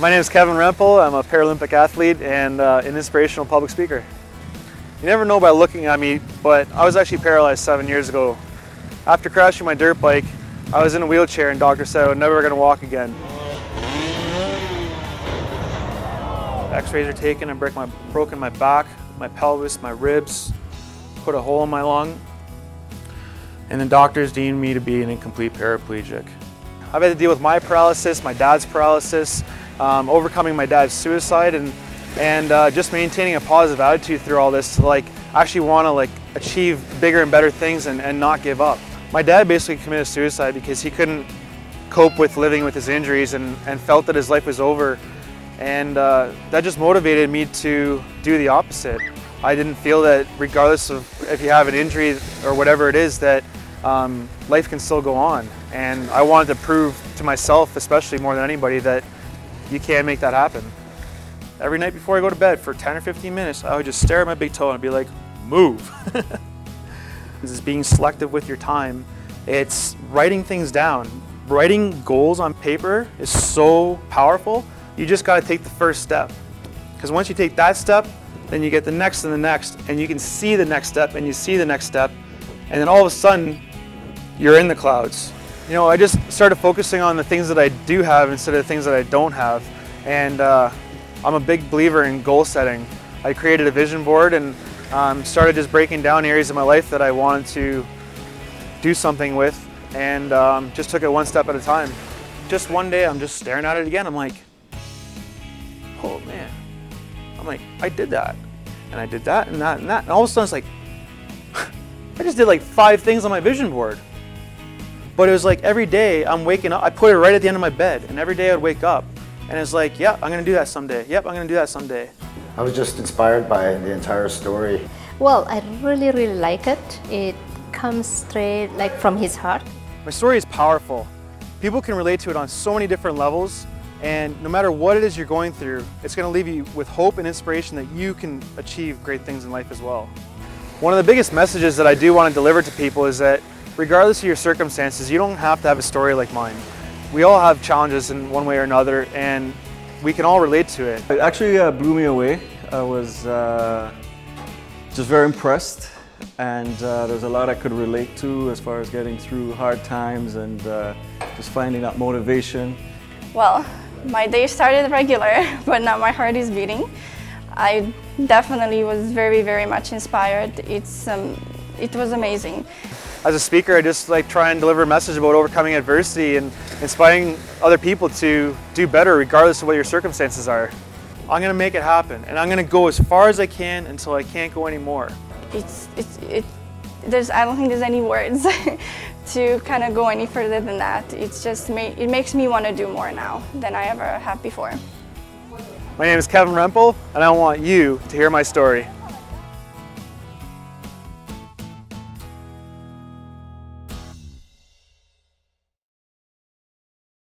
My name is Kevin Rempel. I'm a Paralympic athlete and an inspirational public speaker. You never know by looking at me, but I was actually paralyzed 7 years ago. After crashing my dirt bike, I was in a wheelchair and doctor said I was never going to walk again. X-rays are taken and broken my back, my pelvis, my ribs, put a hole in my lung, and the doctors deemed me to be an incomplete paraplegic. I've had to deal with my paralysis, my dad's paralysis, overcoming my dad's suicide, and just maintaining a positive attitude through all this to actually want to achieve bigger and better things and not give up. My dad basically committed suicide because he couldn't cope with living with his injuries and felt that his life was over, and that just motivated me to do the opposite. I didn't feel that regardless of if you have an injury or whatever it is that life can still go on, and I wanted to prove to myself, especially more than anybody, that you can make that happen. Every night before I go to bed for 10 or 15 minutes, I would just stare at my big toe and be like, move. This is being selective with your time. It's writing things down. Writing goals on paper is so powerful. You just got to take the first step, because once you take that step, then you get the next and the next, and you can see the next step and you see the next step, and then all of a sudden you're in the clouds. You know, I just started focusing on the things that I do have instead of the things that I don't have, and I'm a big believer in goal setting. I created a vision board and started just breaking down areas of my life that I wanted to do something with, and just took it one step at a time. Just one day I'm just staring at it again, I'm like, oh man, I'm like, I did that, and I did that, and that, and that, and all of a sudden it's like, I just did like 5 things on my vision board. But it was like every day I'm waking up, I put it right at the end of my bed, and every day I'd wake up and it's like, yeah, I'm gonna do that someday. Yep, I'm gonna do that someday. I was just inspired by the entire story. Well, I really, really like it. It comes straight from his heart. My story is powerful. People can relate to it on so many different levels, and no matter what it is you're going through, it's gonna leave you with hope and inspiration that you can achieve great things in life as well. One of the biggest messages that I do want to deliver to people is that regardless of your circumstances, you don't have to have a story like mine. We all have challenges in one way or another, and we can all relate to it. It actually blew me away. I was just very impressed, and there's a lot I could relate to as far as getting through hard times and just finding that motivation. Well, my day started regular, but now my heart is beating. I definitely was very, very much inspired. It was amazing. As a speaker, I just try and deliver a message about overcoming adversity and inspiring other people to do better regardless of what your circumstances are. I'm gonna make it happen, and I'm gonna go as far as I can until I can't go anymore. I don't think there's any words to kind of go any further than that. It's just, it makes me want to do more now than I ever have before. My name is Kevin Rempel, and I want you to hear my story.